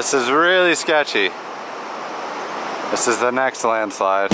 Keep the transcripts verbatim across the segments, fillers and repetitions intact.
This is really sketchy. This is the next landslide.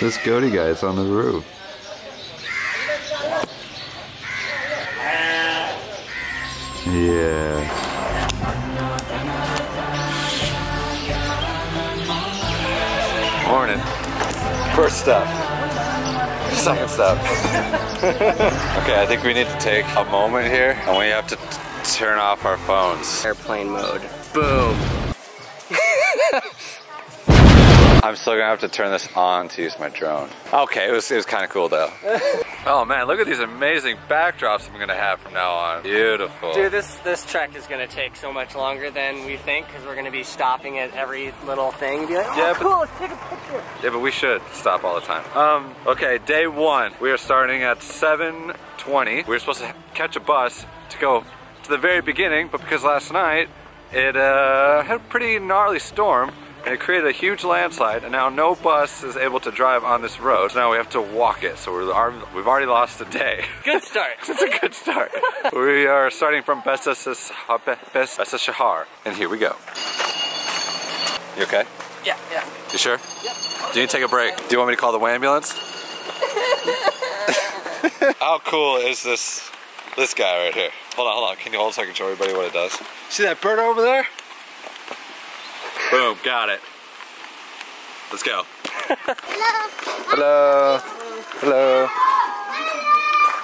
This goatee guy is on the roof. Yeah. Morning. First step. Second step. Okay, I think we need to take a moment here and we have to t turn off our phones. Airplane mode. Boom. I'm still gonna have to turn this on to use my drone. Okay, it was, it was kind of cool though. Oh man, look at these amazing backdrops I'm gonna have from now on. Beautiful. Dude, this, this trek is gonna take so much longer than we think because we're gonna be stopping at every little thing. Be like, oh, yeah, cool, but, let's take a picture. Yeah, but we should stop all the time. Um, okay, day one. We are starting at seven twenty. We were supposed to catch a bus to go to the very beginning, but because last night it uh, had a pretty gnarly storm, and it created a huge landslide, and now no bus is able to drive on this road. So now we have to walk it, so we're, we've already lost a day. Good start. It's a good start. We are starting from Besa Shahar, and here we go. You okay? Yeah, yeah. You sure? Yep. Do you need to take a break? Do you want me to call the ambulance? How cool is this, this guy right here? Hold on, hold on. Can you hold so I can show everybody what it does? See that bird over there? Boom, got it. Let's go. Hello. Hello.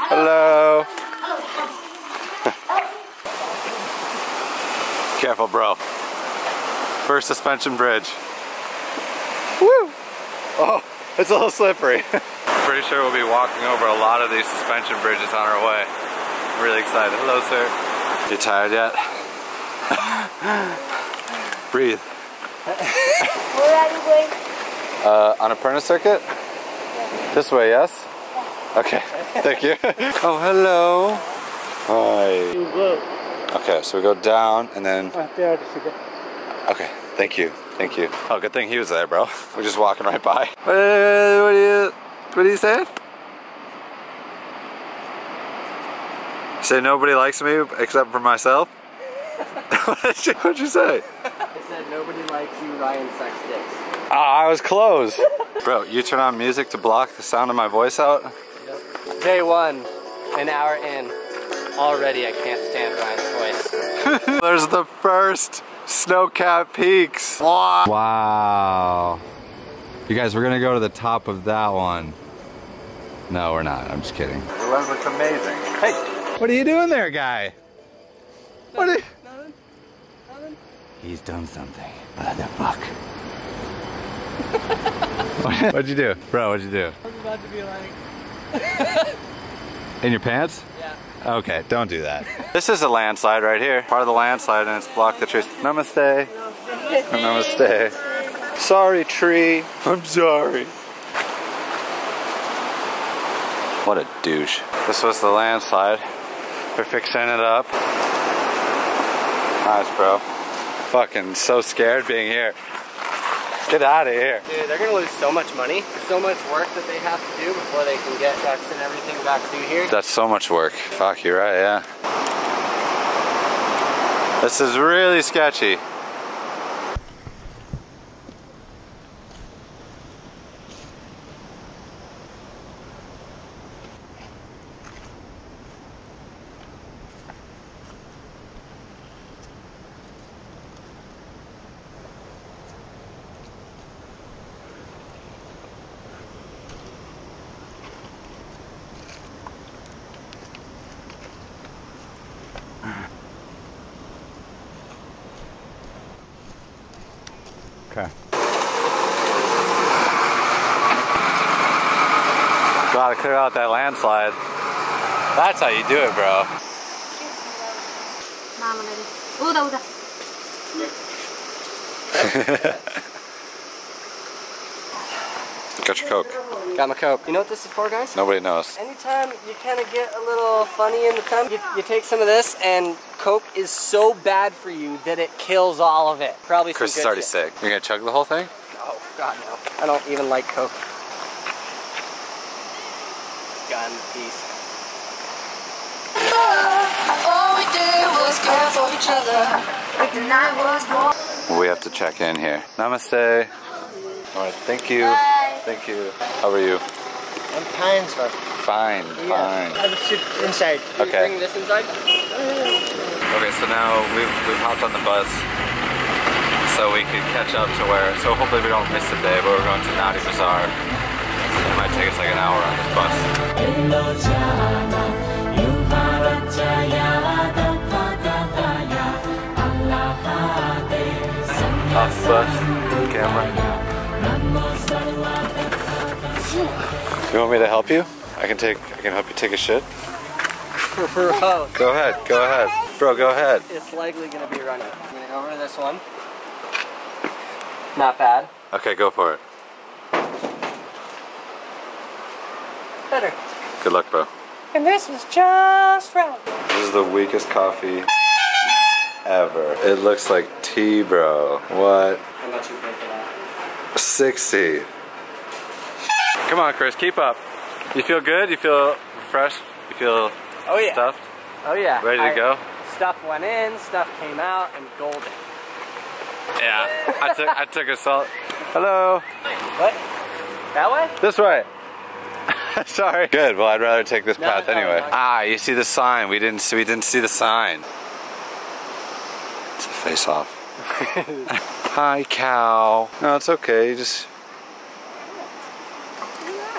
Hello. Hello. Careful, bro. First suspension bridge. Woo! Oh, it's a little slippery. I'm pretty sure we'll be walking over a lot of these suspension bridges on our way. I'm really excited. Hello, sir. You tired yet? Breathe. Where are you going? Uh, Annapurna Circuit? Yeah. This way, yes? Yeah. Okay, thank you. Oh, hello. Hi. Okay, so we go down and then... Okay, thank you, thank you. Oh, good thing he was there, bro. We're just walking right by. What do you, what do you say? You say nobody likes me except for myself? What did you, you say? Said nobody likes you, Ryan sucks dicks. Ah, I was close. Bro, you turn on music to block the sound of my voice out? Yep. Day one, an hour in. Already I can't stand Ryan's voice. There's the first snow-capped peaks. Wow. You guys, we're gonna go to the top of that one. No, we're not, I'm just kidding. The lens looks amazing. Hey, what are you doing there, guy? What are you? He's done something. What the fuck? What'd you do? Bro, what'd you do? I was about to be like... In your pants? Yeah. Okay, don't do that. This is a landslide right here. Part of the landslide and it's blocked the trees. Namaste. Namaste. Namaste. Sorry, tree. I'm sorry. What a douche. This was the landslide. We're fixing it up. Nice, bro. Fucking so scared being here. Get out of here. Dude, they're gonna lose so much money. So much work that they have to do before they can get trucks and everything back through here. That's so much work. Fuck, you're right, yeah. This is really sketchy. Gotta clear out that landslide. That's how you do it, bro. Got your Coke. Got my Coke. You know what this is for, guys? Nobody knows. Anytime you kind of get a little funny in the tummy, you, you take some of this, and Coke is so bad for you that it kills all of it. Probably some Chris good is already shit. sick. You're gonna chug the whole thing? Oh, God, no. I don't even like Coke. Gun piece. All we did was care for each other. The night was born. We have to check in here. Namaste. All right, thank you. Bye. Thank you. How are you? I'm fine, sir. Fine, yeah. fine. I'll sit inside. Can okay. You bring this inside? Okay, so now we've, we've hopped on the bus so we could catch up to where, so hopefully we don't miss the day, but we're going to Nadi Bazaar. So it might take us like an hour on this bus. Off bus, camera. You want me to help you? I can take. I can help you take a shit. Bro. Go ahead. Go ahead, bro. Go ahead. It's likely gonna be running. I'm gonna go over to this one. Not bad. Okay, go for it. Better. Good luck, bro. And this was just right. This is the weakest coffee ever. It looks like tea, bro. What? How much you pay for that? Sixty. Come on, Chris, keep up. You feel good? You feel fresh? You feel oh, yeah. stuffed? Oh yeah. Ready to I, go? Stuff went in, stuff came out, and golden. Yeah, I took I took a salt. Hello. What? That way? This way. Sorry. Good. Well, I'd rather take this no, path no, anyway. No, no. Ah, you see the sign? We didn't see. We didn't see the sign. It's a face-off. Hi, cow. No, it's okay. You just.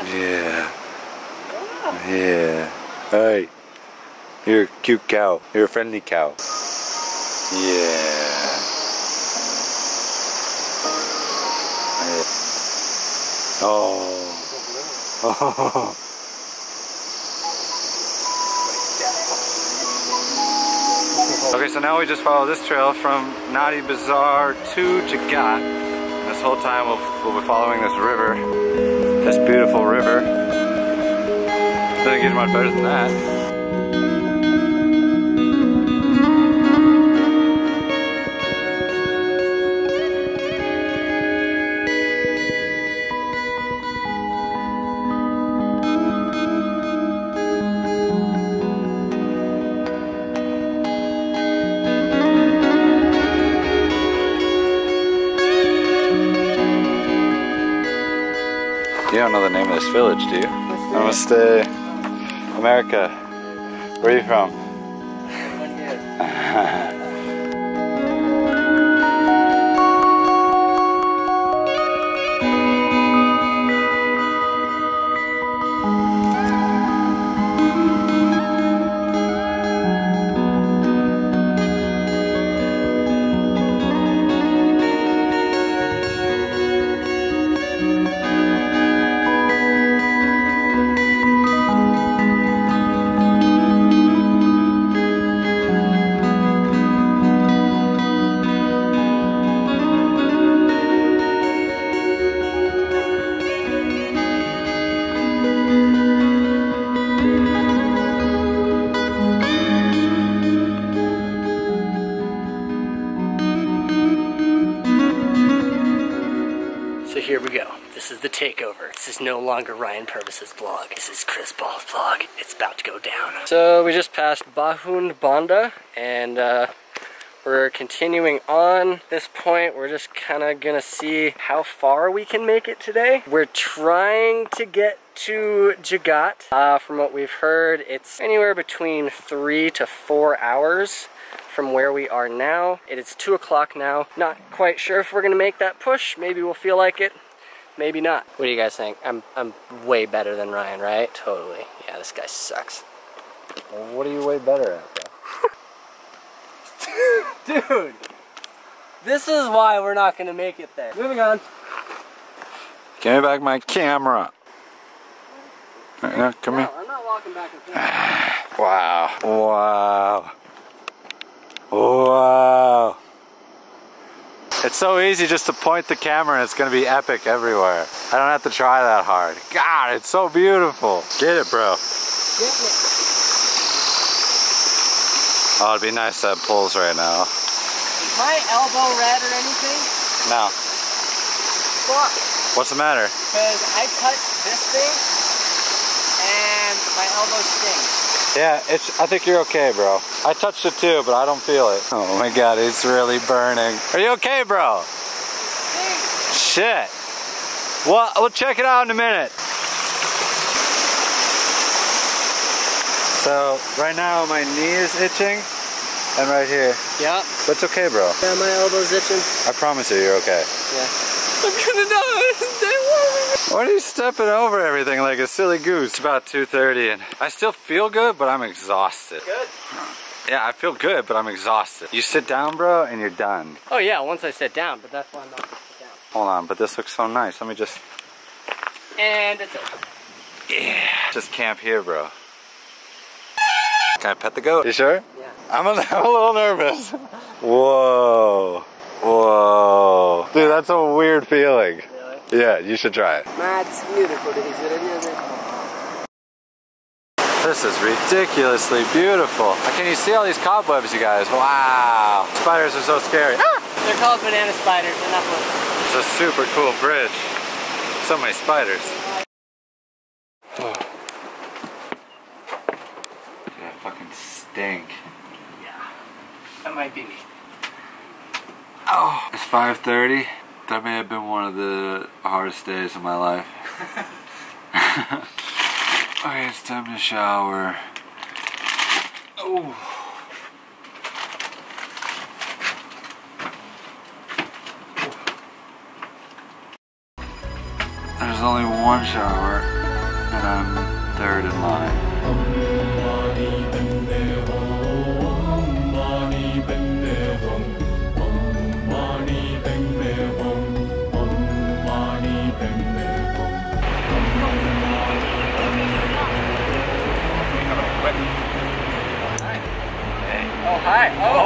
Yeah. Yeah. Hey. You're a cute cow. You're a friendly cow. Yeah. Oh. Oh. Okay, so now we just follow this trail from Nadi Bazaar to Jagat. This whole time we'll, we'll be following this river. This beautiful river. Doesn't get much better than that. You don't know the name of this village, do you? Namaste. Namaste. America. Where are you from? No longer Ryan Purvis's vlog. This is Chris Ball's vlog. It's about to go down. So we just passed Bahundanda, and uh, we're continuing on. At this point, we're just kind of gonna see how far we can make it today. We're trying to get to Jagat. Uh, from what we've heard, it's anywhere between three to four hours from where we are now. It is two o'clock now. Not quite sure if we're gonna make that push. Maybe we'll feel like it. Maybe not. What do you guys think? I'm I'm way better than Ryan, right? Totally. Yeah, this guy sucks. Well, what are you way better at, bro? Dude! This is why we're not gonna make it there. Moving on. Give me back my camera. No, come no, here. I'm not walking back and forth. Wow. Wow. Wow. It's so easy just to point the camera and it's going to be epic everywhere. I don't have to try that hard. God, it's so beautiful. Get it, bro. Get it. Oh, it'd be nice to have pulls right now. Is my elbow red or anything? No. Fuck. What's the matter? Because I touched this thing and my elbow stings. Yeah, it's. I think you're okay, bro. I touched it too, but I don't feel it. Oh my god, it's really burning. Are you okay, bro? Shit. Well, we'll check it out in a minute. So, right now my knee is itching, and right here. Yeah. But it's okay, bro. Yeah, my elbow's itching. I promise you, you're okay. Yeah. I'm gonna die. Why are you stepping over everything like a silly goose? It's about two thirty and I still feel good, but I'm exhausted. Good? Yeah, I feel good, but I'm exhausted. You sit down, bro, and you're done. Oh yeah, once I sit down, but that's why I'm not gonna sit down. Hold on, but this looks so nice. Let me just... And it's over. Yeah. Just camp here, bro. Can I pet the goat? You sure? Yeah. I'm a, I'm a little nervous. Whoa. Whoa. Dude, that's a weird feeling. Yeah, you should try it. This is ridiculously beautiful. Can you see all these cobwebs, you guys? Wow. Spiders are so scary. Ah! They're called banana spiders, and that's what. It's a super cool bridge. So many spiders. Oh. Dude, I fucking stink. Yeah, that might be me. Oh, it's five thirty. That may have been one of the hardest days of my life. Okay, it's time to shower. Oh. There's only one shower, and I'm third in line. Hi. Oh.